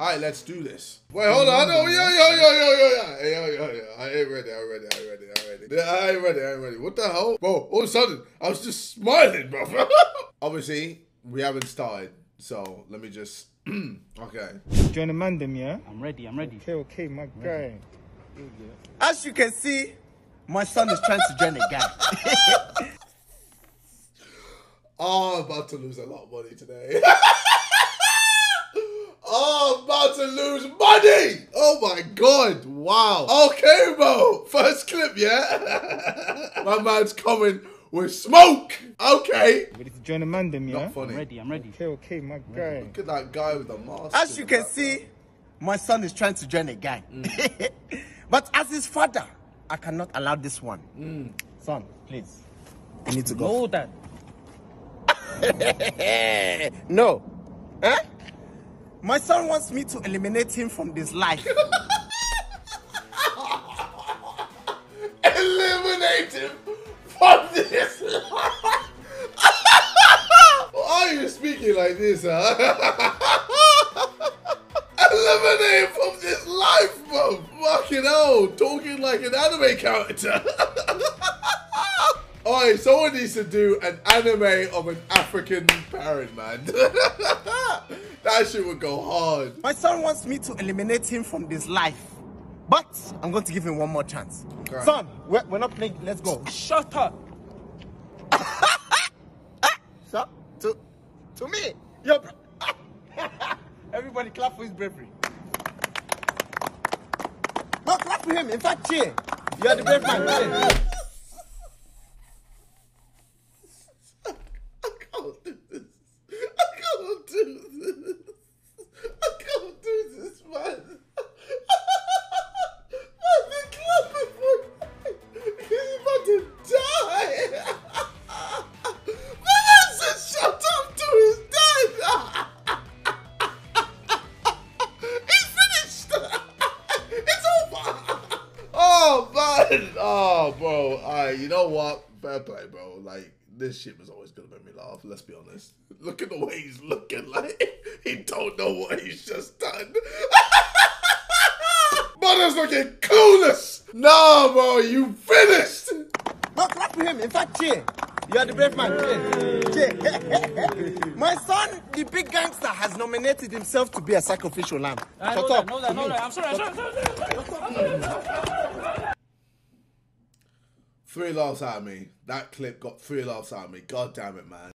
All right, let's do this. Wait, hold on. Yo. I ain't ready. What the hell? Bro, all of a sudden, I was just smiling, bro. Obviously, we haven't started, so let me just... Okay. Join the mandem, yeah? I'm ready. Okay, my guy. As you can see, my son is transgender guy. Oh, I'm about to lose a lot of money today. Oh, I'm about to lose money! Oh my god, wow. Okay, bro. First clip, yeah? My man's coming with smoke. Okay. Ready to join the mandem, yeah? Not funny. I'm ready. Okay, my guy. Look at that guy with the mask. As you can see, my son is trying to join a gang. Mm. But as his father, I cannot allow this one. Mm. Son, please. You need to go. No, Dad. No. Huh? My son wants me to eliminate him from this life. Eliminate him from this life? Why are you speaking like this, huh? Eliminate him from this life, bro. Fucking hell, talking like an anime character. Alright, someone needs to do an anime of an African parent, man. That shit would go hard. My son wants me to eliminate him from this life, but I'm going to give him one more chance. Okay. Son, we're not playing. Let's go. Shut up. So, to me, yo. Everybody clap for his bravery. No, clap for him. In fact, cheer. You are the brave man. Cheer. Oh, bro, alright, you know what? Fair play, bro. Like, this shit was always gonna make me laugh, let's be honest. Look at the way he's looking, like, he don't know what he's just done. Mother's looking clueless! Nah, bro, you finished! No, clap for him, in fact, cheer. You are the brave man, cheer. My son, the big gangster, has nominated himself to be a sacrificial lamb. No, I'm sorry. Three laughs out of me. That clip got three laughs out of me. God damn it, man.